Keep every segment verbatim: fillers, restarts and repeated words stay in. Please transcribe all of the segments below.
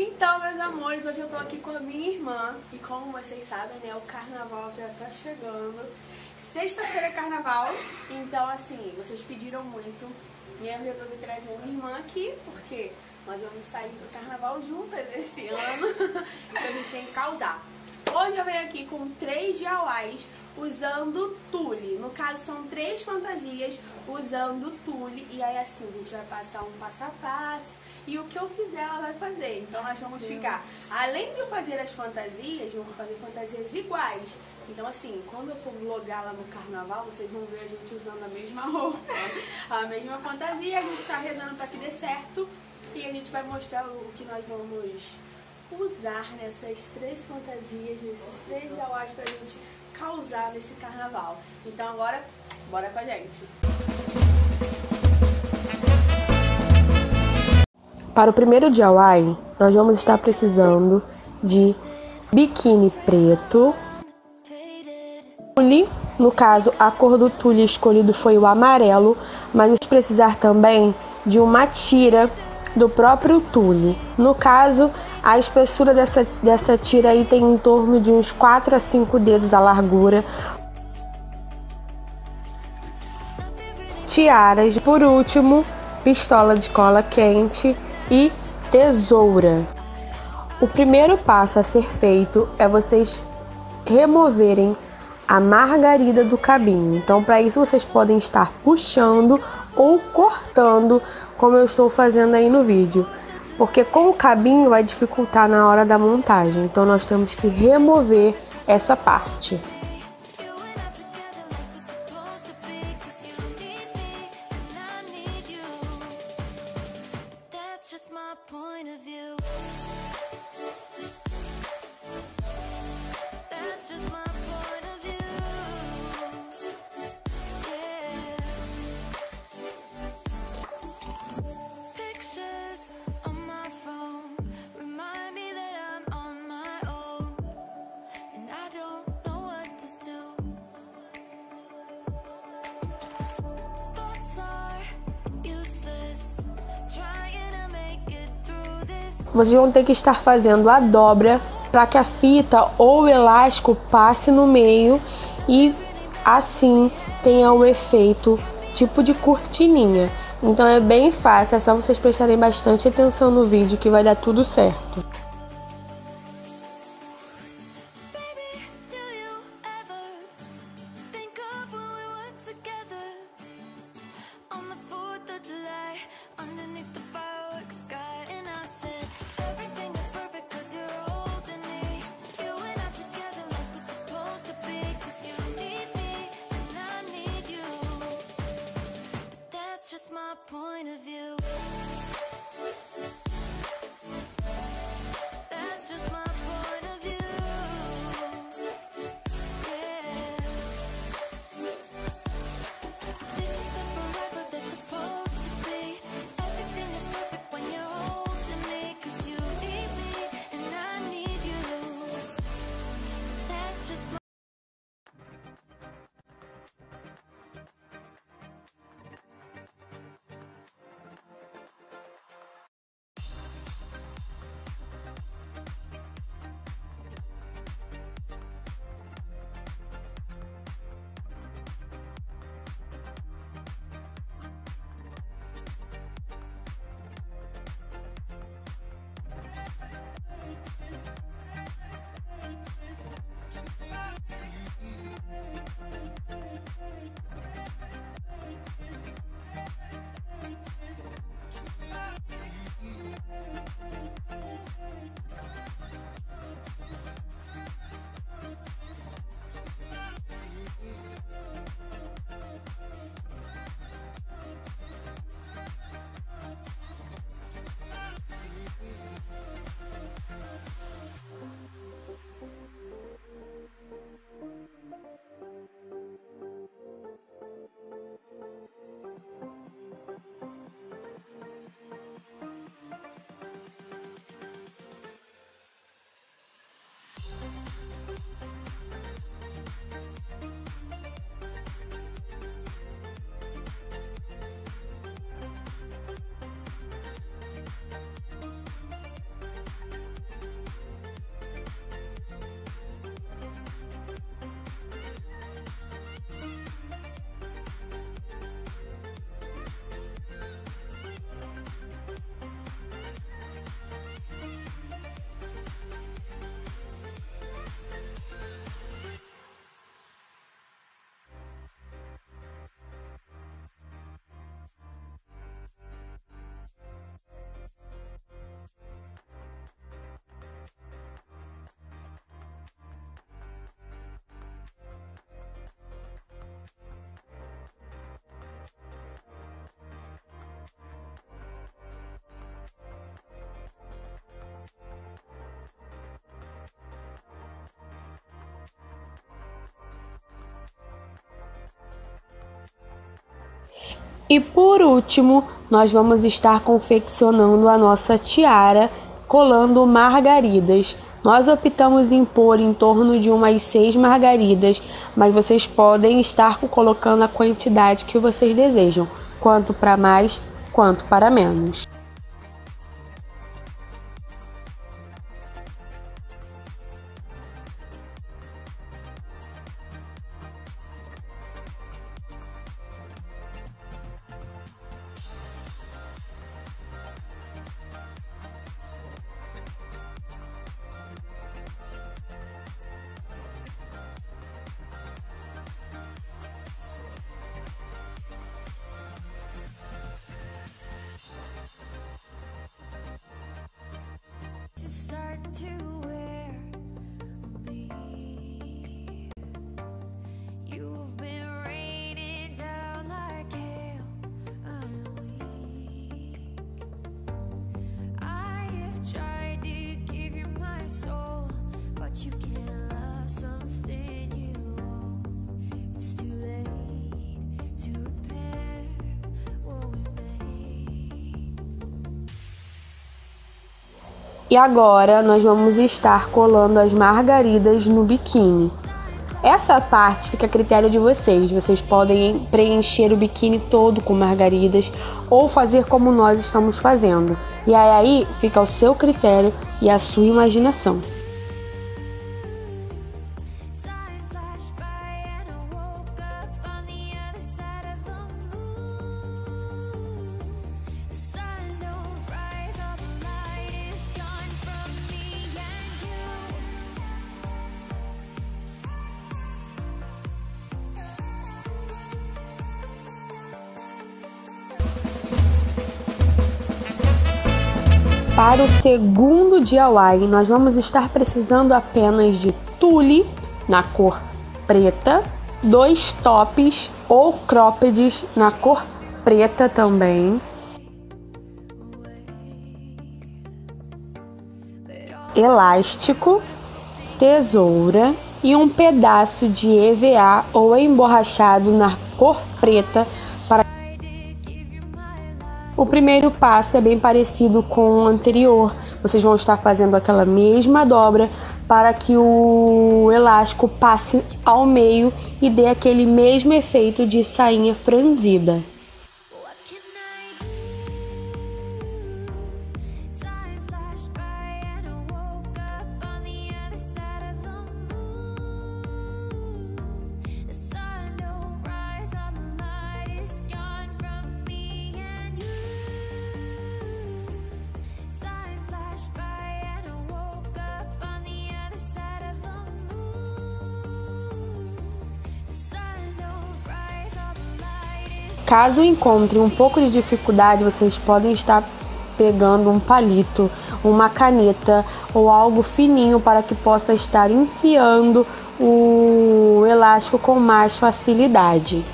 Então, meus amores, hoje eu tô aqui com a minha irmã. E como vocês sabem, né, o carnaval já tá chegando. Sexta-feira é carnaval. Então, assim, vocês pediram muito. E eu resolvi trazer minha irmã aqui, porque nós vamos sair pro carnaval juntas esse ano. Então a gente tem que causar. Hoje eu venho aqui com três D I Ys usando tule. No caso, são três fantasias usando tule. E aí, assim, a gente vai passar um passo a passo. E o que eu fizer, ela vai fazer. Então, nós vamos Deus. ficar... Além de eu fazer as fantasias, vamos fazer fantasias iguais. Então, assim, quando eu for vlogar lá no carnaval, vocês vão ver a gente usando a mesma roupa, a mesma fantasia. A gente tá rezando pra que dê certo. E a gente vai mostrar o que nós vamos... usar nessas três fantasias, nesses três D I Ys pra gente causar nesse carnaval. Então agora, bora com a gente! Para o primeiro D I Y, nós vamos estar precisando de biquíni preto, tule, no caso a cor do tule escolhido foi o amarelo, mas vamos precisar também de uma tira do próprio tule. No caso, a espessura dessa, dessa tira aí tem em torno de uns quatro a cinco dedos a largura. Tiaras, por último, pistola de cola quente e tesoura. O primeiro passo a ser feito é vocês removerem a margarida do cabinho. Então, para isso, vocês podem estar puxando ou cortando, como eu estou fazendo aí no vídeo, porque com o cabinho vai dificultar na hora da montagem. Então nós temos que remover essa parte. Vocês vão ter que estar fazendo a dobra para que a fita ou o elástico passe no meio e assim tenha o efeito tipo de cortininha. Então é bem fácil, é só vocês prestarem bastante atenção no vídeo que vai dar tudo certo. Point of view. E por último, nós vamos estar confeccionando a nossa tiara, colando margaridas. Nós optamos em pôr em torno de umas seis margaridas, mas vocês podem estar colocando a quantidade que vocês desejam, quanto para mais, quanto para menos. E agora nós vamos estar colando as margaridas no biquíni. Essa parte fica a critério de vocês. Vocês podem preencher o biquíni todo com margaridas ou fazer como nós estamos fazendo. E aí fica ao seu critério e à sua imaginação. Para o segundo D I Y, nós vamos estar precisando apenas de tule na cor preta, dois tops ou croppeds na cor preta também. Elástico, tesoura e um pedaço de E V A ou emborrachado na cor preta. O primeiro passo é bem parecido com o anterior. Vocês vão estar fazendo aquela mesma dobra para que o elástico passe ao meio e dê aquele mesmo efeito de sainha franzida. Caso encontre um pouco de dificuldade, vocês podem estar pegando um palito, uma caneta ou algo fininho para que possa estar enfiando o elástico com mais facilidade.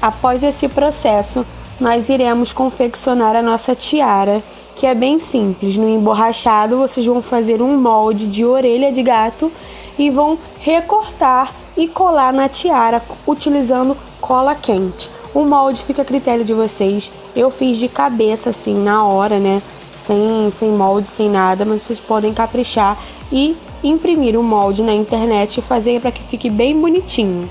Após esse processo, nós iremos confeccionar a nossa tiara, que é bem simples. No emborrachado, vocês vão fazer um molde de orelha de gato e vão recortar e colar na tiara utilizando cola quente. O molde fica a critério de vocês. Eu fiz de cabeça assim na hora, né? Sem, sem molde, sem nada, mas vocês podem caprichar e imprimir o molde na internet e fazer para que fique bem bonitinho.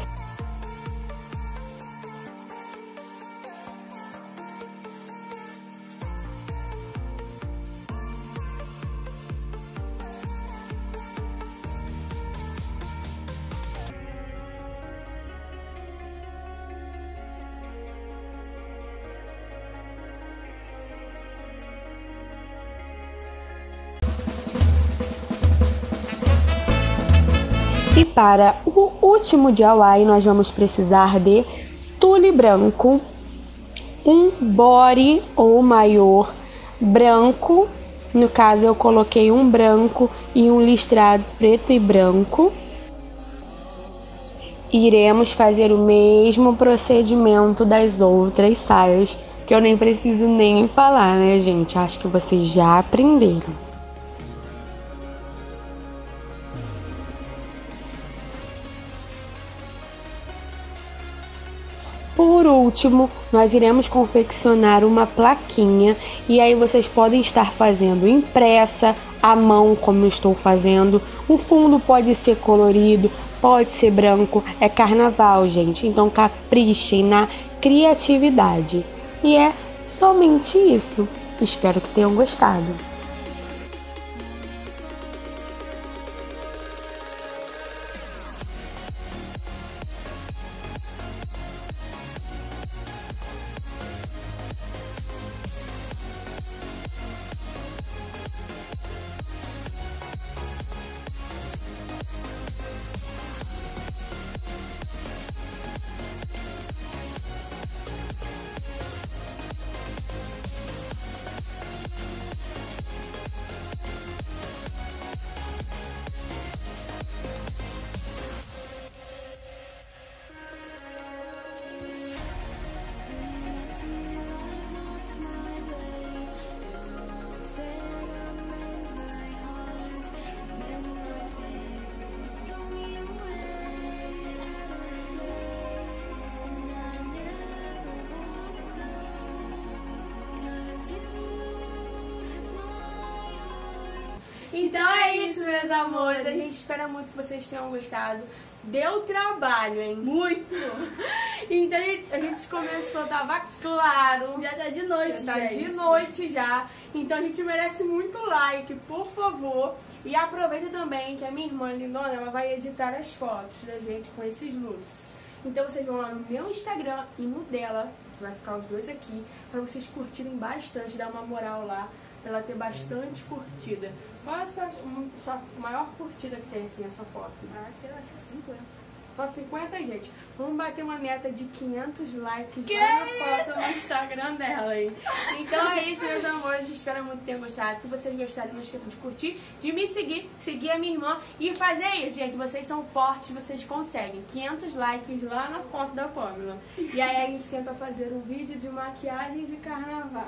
E para o último D I Y, nós vamos precisar de tule branco, um body ou maiô branco, no caso eu coloquei um branco e um listrado preto e branco. Iremos fazer o mesmo procedimento das outras saias, que eu nem preciso nem falar, né, gente? Acho que vocês já aprenderam. Por último, nós iremos confeccionar uma plaquinha e aí vocês podem estar fazendo impressa, à mão, como eu estou fazendo. O fundo pode ser colorido, pode ser branco, é carnaval, gente. Então caprichem na criatividade. E é somente isso. Espero que tenham gostado. Então é isso, meus amores. A gente espera muito que vocês tenham gostado. Deu trabalho, hein? Muito! Então a gente começou, tava claro. Já tá de noite, já. Tá de noite já. Então a gente merece muito like, por favor. E aproveita também que a minha irmã Lilona, ela vai editar as fotos da gente com esses looks. Então vocês vão lá no meu Instagram e no dela, que vai ficar os dois aqui, pra vocês curtirem bastante, dar uma moral lá, pra ela ter bastante curtida. Qual é a sua, sua maior curtida que tem, assim, a sua foto? Ah, sei lá, acho que cinquenta. Só cinquenta, gente. Vamos bater uma meta de quinhentos likes que lá na foto no Instagram dela, hein? Então é isso, meus amores. Espero muito que tenham gostado. Se vocês gostaram, não esqueçam de curtir, de me seguir, seguir a minha irmã e fazer isso, gente. Vocês são fortes, vocês conseguem. quinhentos likes lá na foto da Paloma. E aí a gente tenta fazer um vídeo de maquiagem de carnaval.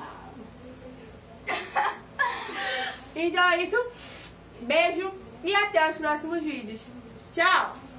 Então é isso, beijo e até os próximos vídeos. Tchau!